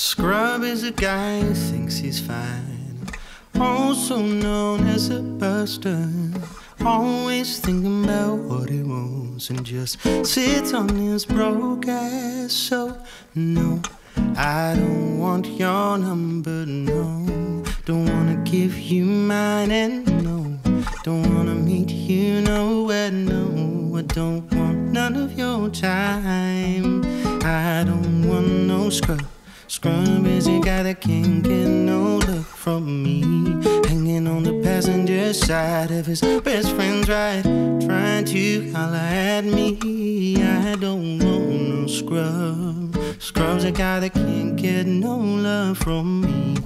scrub is a guy who thinks he's fine, also known as a buster. Always thinking about what he wants and just sits on his broke ass. So no, I don't want your number, no. Don't wanna give you mine, and no, don't wanna meet you nowhere, no. I don't want none of your time. I don't want no scrub. Scrum is a guy that can't get no look from me, hanging on the passenger side of his best friend's ride, trying to holler at me. I don't want no scrub. Scrub's a guy that can't get no love from me,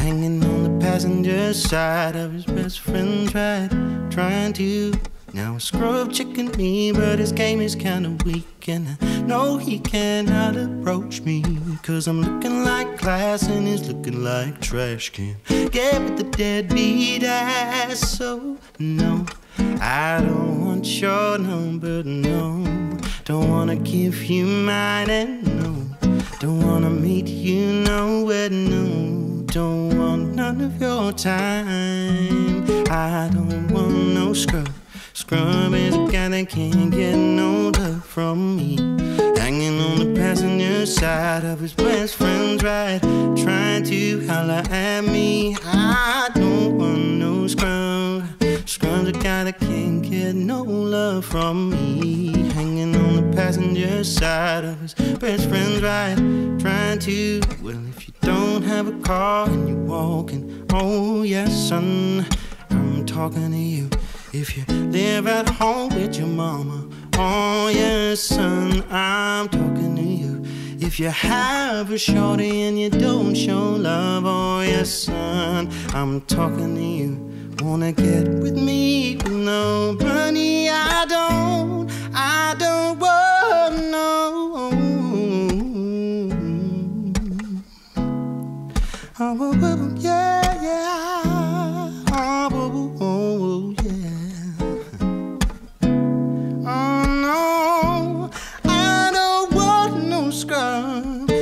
hanging on the passenger side of his best friend's ride, trying to. Now a scrub chicken me, but his game is kinda weak, and I know he cannot approach me, 'cause I'm looking like class and he's looking like trash can. Get with the deadbeat ass. So no, I don't want your number, no. Don't wanna give you mine, and no, don't wanna meet you nowhere, no. Don't want none of your time. I don't want no scrub. Scrum is a guy that can't get no love from me, hanging on the passenger side of his best friend's ride, trying to holler at me. I don't want no scrum. Scrum's a guy that can't get no love from me, hanging on the passenger side of his best friend's ride, trying to. Well, if you don't have a car and you're walking, oh yes, son, I'm talking to you. If you live at home with your mama, oh yes, son, I'm talking to you. If you have a shorty and you don't show love, oh yes, son, I'm talking to you. Wanna get with me with no money? I don't want no. Oh, yeah, yeah.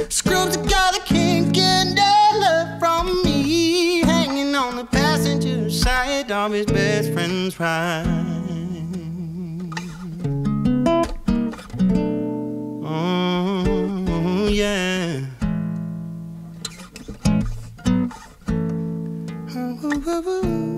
Scrub's a guy that can't get no love from me, hanging on the passenger side of his best friend's ride. Oh yeah. Oh, oh, oh, oh.